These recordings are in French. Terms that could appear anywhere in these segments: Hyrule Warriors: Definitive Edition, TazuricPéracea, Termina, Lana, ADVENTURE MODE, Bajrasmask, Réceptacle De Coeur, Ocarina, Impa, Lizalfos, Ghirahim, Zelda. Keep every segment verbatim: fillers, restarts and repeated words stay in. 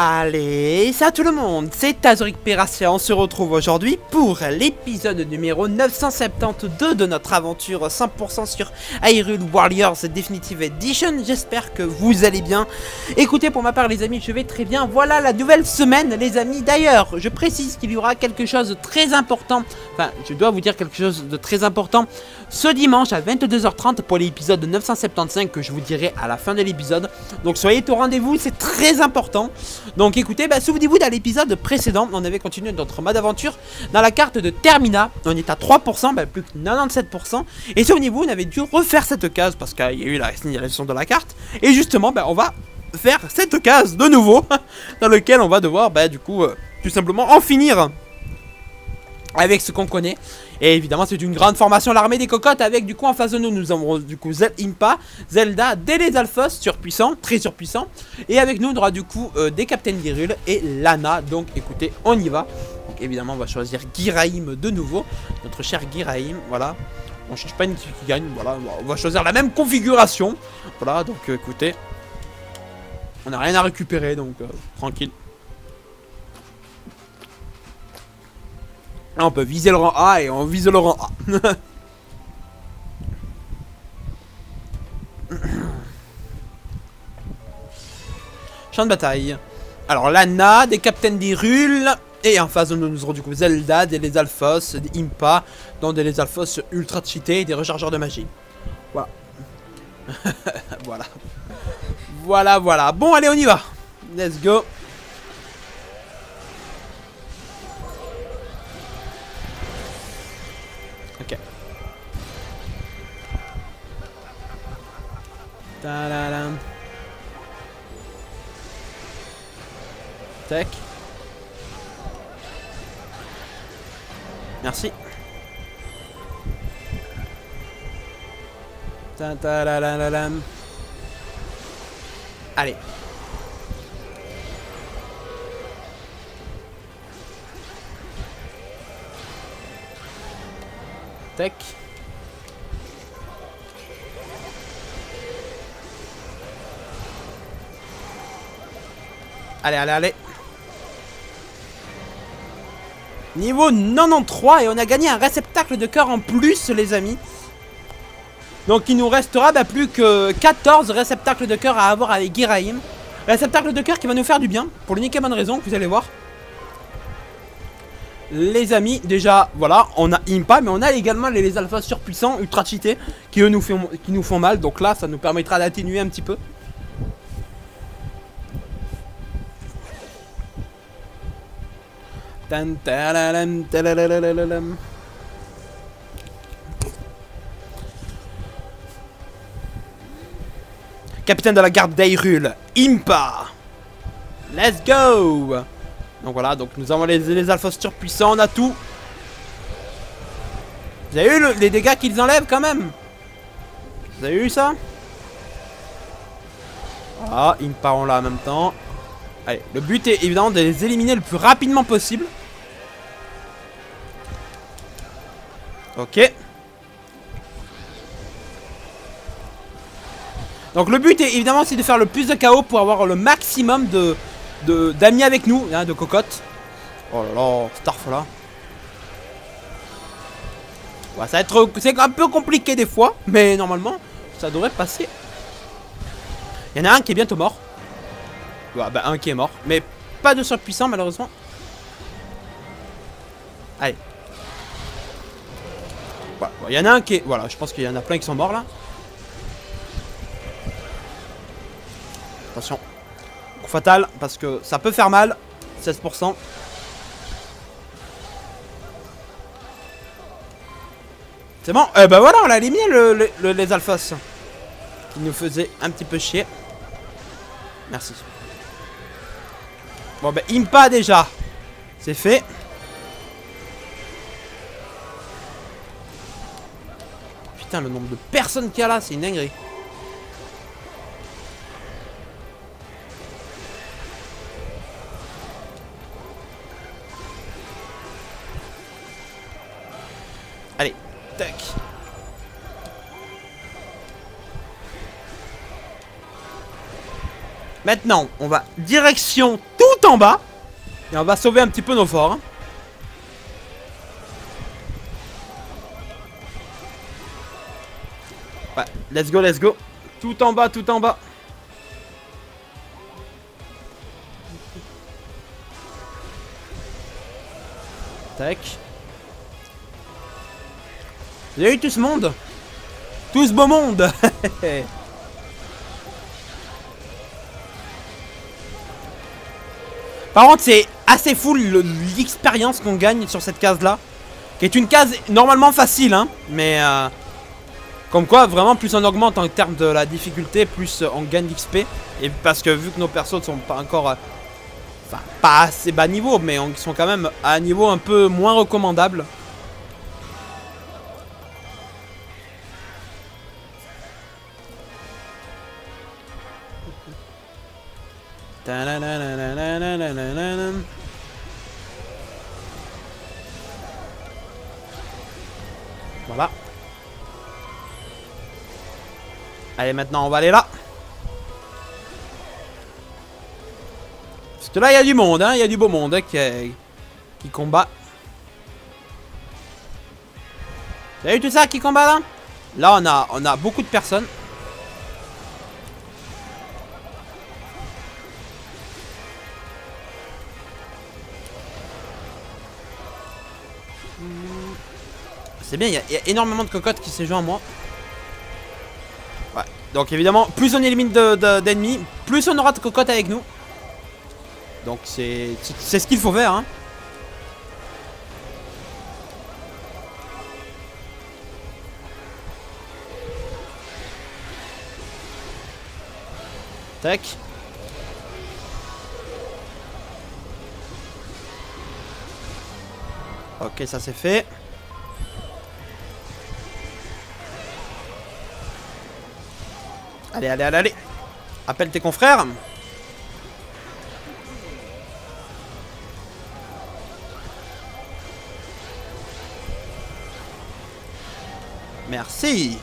Allez, salut tout le monde, c'est TazuricPéracea, on se retrouve aujourd'hui pour l'épisode numéro neuf cent soixante-douze de notre aventure cent pour cent sur Hyrule Warriors Definitive Edition. J'espère que vous allez bien. Écoutez, pour ma part les amis, je vais très bien. Voilà la nouvelle semaine les amis. D'ailleurs, je précise qu'il y aura quelque chose de très important, enfin je dois vous dire quelque chose de très important ce dimanche à vingt-deux heures trente pour l'épisode neuf cent soixante-quinze que je vous dirai à la fin de l'épisode. Donc soyez au rendez-vous, c'est très important. Donc écoutez, bah, souvenez-vous dans l'épisode précédent, on avait continué notre mode aventure dans la carte de Termina. On est à trois pour cent, bah, plus que quatre-vingt-dix-sept pour cent. Et souvenez-vous, on avait dû refaire cette case parce qu'il y a eu la signalisation de la carte. Et justement, bah, on va faire cette case de nouveau, dans lequel on va devoir, bah, du coup, euh, tout simplement en finir avec ce qu'on connaît. Et évidemment c'est une grande formation, l'armée des cocottes, avec du coup en face de nous, nous avons du coup Zel Impa, Zelda, des Lizalfos, surpuissant, très surpuissant. Et avec nous on aura du coup euh, des Captains Hyrule et Lana. Donc écoutez, on y va. Donc évidemment on va choisir Ghirahim de nouveau, notre cher Ghirahim, voilà. On change pas une qui gagne, voilà, on va choisir la même configuration. Voilà, donc euh, écoutez, on n'a rien à récupérer, donc euh, tranquille. On peut viser le rang A et on vise le rang A. Champ de bataille. Alors Lana, des Captains Hyrule. Et en face de nous, nous aurons du coup Zelda, des Lizalfos, des Impa, dont des Lizalfos ultra cheatés et des rechargeurs de magie. Voilà. Voilà. Voilà, voilà. Bon, allez, on y va. Let's go. Tac. Merci. Ta ta la la la la. Allez. Tac. Allez, allez, allez. Niveau quatre-vingt-treize et on a gagné un réceptacle de cœur en plus les amis. Donc il nous restera bah, plus que quatorze réceptacles de cœur à avoir avec Ghirahim. Réceptacle de cœur qui va nous faire du bien pour l'unique et bonne raison que vous allez voir. Les amis, déjà voilà, on a Impa mais on a également les, les alphas surpuissants ultra cheatés qui eux nous font, qui nous font mal. Donc là ça nous permettra d'atténuer un petit peu. Capitaine de la garde d'Hyrule, Impa. Let's go. Donc voilà, donc nous avons les, les alphas surpuissants, on a tout. Vous avez eu le, les dégâts qu'ils enlèvent quand même. Vous avez eu ça? Ah, Impa on l'a en même temps. Allez, le but est évidemment de les éliminer le plus rapidement possible. Ok. Donc le but est évidemment aussi de faire le plus de K O pour avoir le maximum de d'amis avec nous, hein, de cocottes. Oh là là, Starf là. Ouais, ça va être, c'est un peu compliqué des fois, mais normalement ça devrait passer. Il y en a un qui est bientôt mort. Bah, bah un qui est mort, mais pas de surpuissant malheureusement. Allez. Voilà, il y en a un qui est... Voilà, je pense qu'il y en a plein qui sont morts là. Attention. Coup fatal, parce que ça peut faire mal. seize pour cent. C'est bon. Eh ben voilà, on a éliminé le, le, le, les alphas. Qui nous faisaient un petit peu chier. Merci. Bon bah Impa déjà. C'est fait. Putain le nombre de personnes qu'il y a là, c'est une dinguerie. Allez, tac. Maintenant, on va direction tout en bas. Et on va sauver un petit peu nos forts. Hein. Ouais, let's go, let's go. Tout en bas, tout en bas. Tac. Il y a eu tout ce monde. Tout ce beau monde. Par contre, c'est assez fou l'expérience qu'on gagne sur cette case-là. Qui est une case normalement facile, hein. Mais euh, comme quoi, vraiment, plus on augmente en termes de la difficulté, plus on gagne d'X P. Et parce que vu que nos persos ne sont pas encore... Euh, enfin, pas assez bas niveau, mais ils sont quand même à un niveau un peu moins recommandable. Voilà. Allez, maintenant on va aller là. Parce que là il y a du monde, hein, il y a du beau monde hein, qui, qui combat. T'as vu tout ça qui combat là? Là on a, on a beaucoup de personnes. C'est bien, il y, y a énormément de cocottes qui se jouent à moi. Ouais, donc évidemment, plus on élimine d'ennemis, de, de, plus on aura de cocottes avec nous. Donc c'est ce qu'il faut faire. Hein. Tac. Ok, ça c'est fait. Allez, allez, allez, allez. Appelle tes confrères. Merci.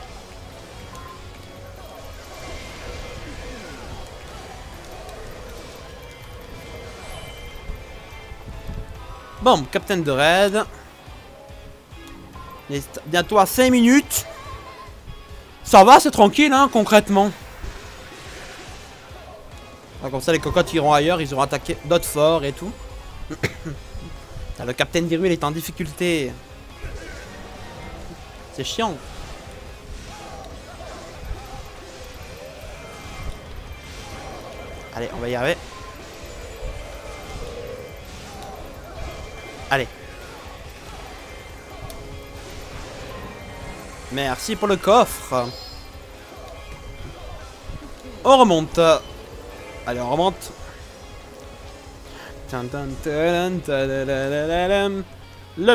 Bon, capitaine de raid. Il est bientôt à cinq minutes. Ça va, c'est tranquille, hein, concrètement. Comme ça, les cocottes iront ailleurs, ils auront attaqué d'autres forts et tout. Le capitaine Virule est en difficulté. C'est chiant. Allez, on va y arriver. Allez. Merci pour le coffre. On remonte. Allez, on remonte. Le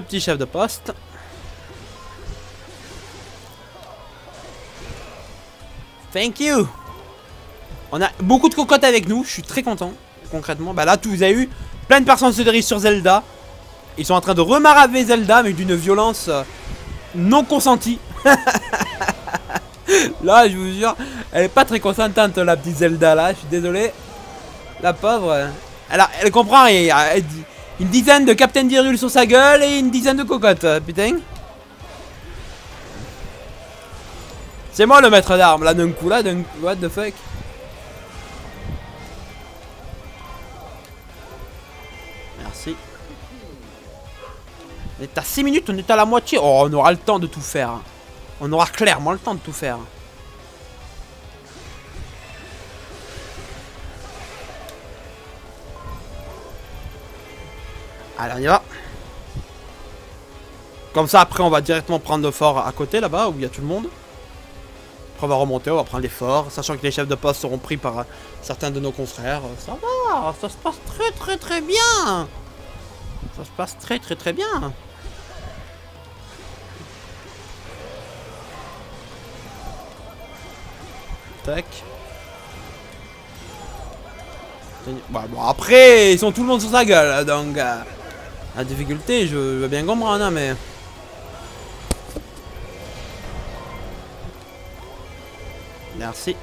petit chef de poste. Thank you. On a beaucoup de cocottes avec nous. Je suis très content. Concrètement, bah là, tout vous avez eu. Plein de personnes se dirigent sur Zelda. Ils sont en train de remaraver Zelda, mais d'une violence non consentie. Là, je vous jure, elle est pas très consentante, la petite Zelda, là. Je suis désolé. La pauvre. Elle, a, elle comprend rien. Elle dit une dizaine de Captain Virule sur sa gueule et une dizaine de cocottes. Putain. C'est moi le maître d'armes, là, d'un coup, là, d'un coup. What the fuck. Merci. On est à six minutes, on est à la moitié. Oh, on aura le temps de tout faire. On aura clairement le temps de tout faire. Allez, on y va. Comme ça, après, on va directement prendre le fort à côté, là-bas, où il y a tout le monde. Après, on va remonter, on va prendre les forts. Sachant que les chefs de poste seront pris par certains de nos confrères. Ça va, ça se passe très très très bien. Ça se passe très très très bien. Tac. Bah, bon, après, ils sont tout le monde sur sa gueule, donc... Euh, la difficulté, je, je veux bien comprendre, hein, mais... Merci.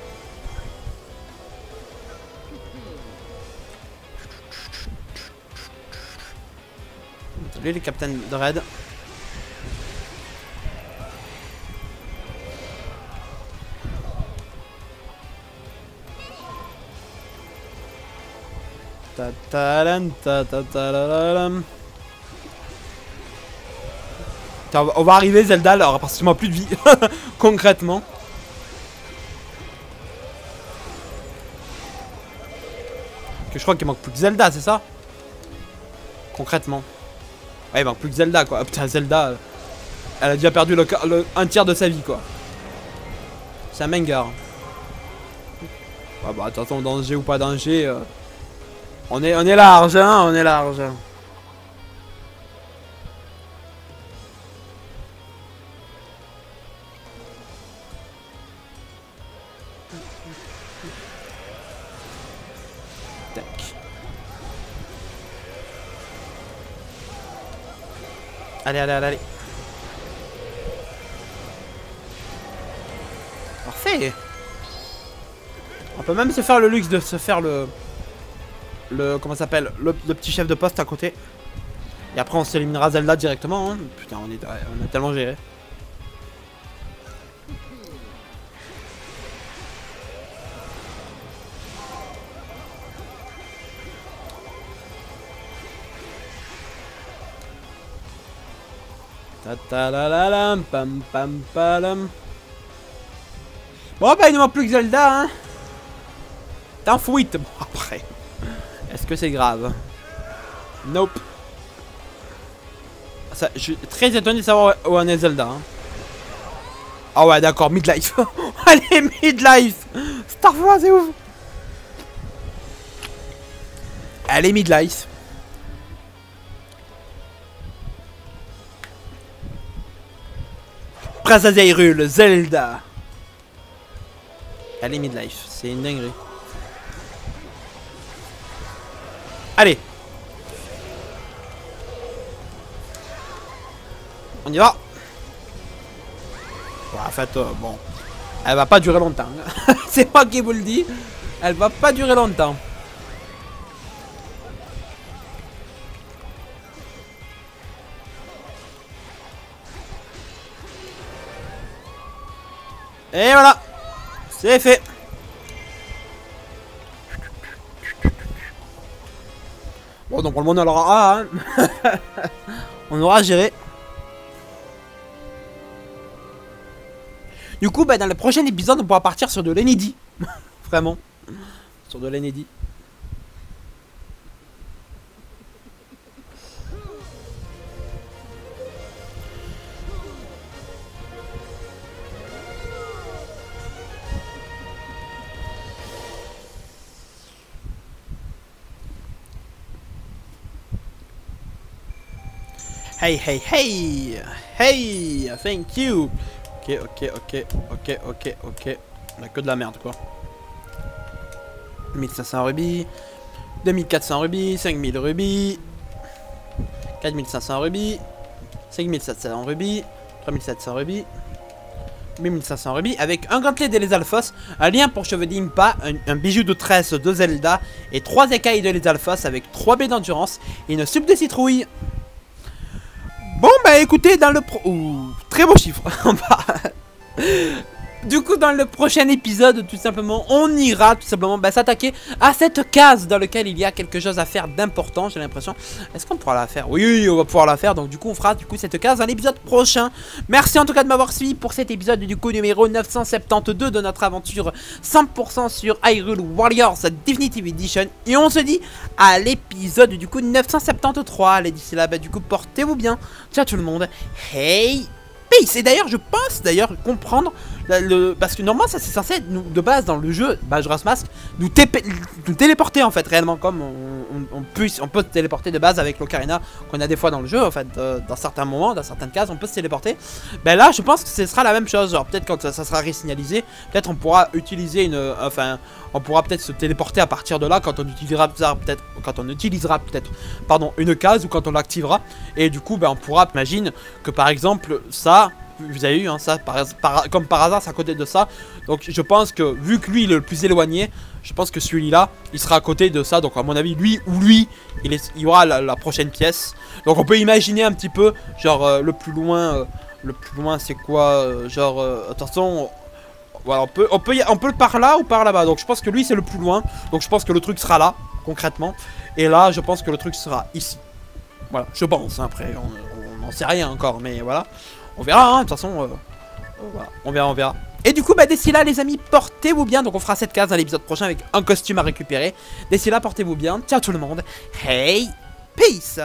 Salut les capitaines de raid. Ta ta -lan, ta ta ta -la -la. On va arriver Zelda alors parce que moi plus de vie concrètement. Que je crois qu'il manque plus que Zelda, c'est ça? Concrètement. Ouais, il manque plus que Zelda quoi. Oh, putain, Zelda, elle a déjà perdu le, le, un tiers de sa vie quoi. C'est un manga. Ah bah attends, danger ou pas danger. Euh... On est on est large hein, on est large. Allez, allez, allez, allez. Parfait. On peut même se faire le luxe de se faire le... Le... Comment ça s'appelle le, le petit chef de poste à côté. Et après on s'éliminera Zelda directement. Hein. Putain, on est, on est tellement géré. Pam pam pam. Bon bah il ne manque plus que Zelda hein. T'en fuite. Bon après, est-ce que c'est grave? Nope. Ça, je suis très étonné de savoir où en est Zelda hein. Ah ouais d'accord, midlife. Allez midlife Star Wars c'est ouf. Allez midlife. Grâce à Hyrule, Zelda. Allez midlife, c'est une dinguerie. Allez. On y va. Bon, en fait, euh, bon. Elle va pas durer longtemps. C'est moi qui vous le dis. Elle va pas durer longtemps. Et voilà, c'est fait. Bon donc pour le moment on aura, hein. On aura géré. Du coup bah, dans le prochain épisode on pourra partir sur de l'Enedi. Vraiment. Sur de l'Enedi. Hey, hey, hey! Hey! Thank you! Ok, ok, ok, ok, ok, ok. On a que de la merde, quoi. mille cinq cents rubis. deux mille quatre cents rubis. cinq mille rubis. quatre mille cinq cents rubis. cinq mille sept cents rubis. trois mille sept cents rubis. mille cinq cents rubis. Avec un gantelet de Lizalfos. Un lien pour cheveux d'Impa. Un, un bijou de tresse de Zelda. Et trois écailles de Lizalfos avec trois baies d'endurance. Et une soupe de citrouille. Bon bah écoutez, dans le pro... Ouh, très beau chiffre. Du coup dans le prochain épisode tout simplement on ira tout simplement bah, s'attaquer à cette case dans laquelle il y a quelque chose à faire d'important j'ai l'impression. Est-ce qu'on pourra la faire? Oui, oui on va pouvoir la faire donc du coup on fera du coup cette case dans l'épisode prochain. Merci en tout cas de m'avoir suivi pour cet épisode du coup numéro neuf cent soixante-douze de notre aventure cent pour cent sur Hyrule Warriors Definitive Edition. Et on se dit à l'épisode du coup neuf cent soixante-treize. Allez d'ici là bah du coup portez-vous bien. Ciao tout le monde. Hey peace. Et d'ailleurs je pense d'ailleurs comprendre le, le, parce que normalement ça c'est censé nous, de base dans le jeu Bajrasmask nous, nous téléporter en fait réellement comme on, on, on, puisse, on peut se téléporter de base avec l'Ocarina qu'on a des fois dans le jeu en fait euh, dans certains moments, dans certaines cases on peut se téléporter. Ben là je pense que ce sera la même chose. Alors peut-être quand ça, ça sera resignalisé, peut-être on pourra utiliser une... Euh, enfin on pourra peut-être se téléporter à partir de là quand on utilisera peut-être quand on utilisera peut-être pardon une case ou quand on l'activera. Et du coup ben on pourra, imagine que par exemple ça vous avez eu hein, ça, par, par, comme par hasard c'est à côté de ça. Donc je pense que vu que lui il est le plus éloigné, je pense que celui-là il sera à côté de ça. Donc à mon avis lui ou lui il, est, il y aura la, la prochaine pièce. Donc on peut imaginer un petit peu genre euh, le plus loin, euh, le plus loin c'est quoi euh, genre euh, attention. Voilà, on peut, on peut, on peut par là ou par là-bas. Donc je pense que lui c'est le plus loin. Donc je pense que le truc sera là, concrètement. Et là je pense que le truc sera ici. Voilà, je pense, hein, après on n'en sait rien encore. Mais voilà, on verra, hein, de toute façon euh, voilà. On verra, on verra. Et du coup, bah, d'ici là les amis, portez-vous bien. Donc on fera cette case dans l'épisode prochain avec un costume à récupérer. D'ici là, portez-vous bien, ciao tout le monde. Hey, peace.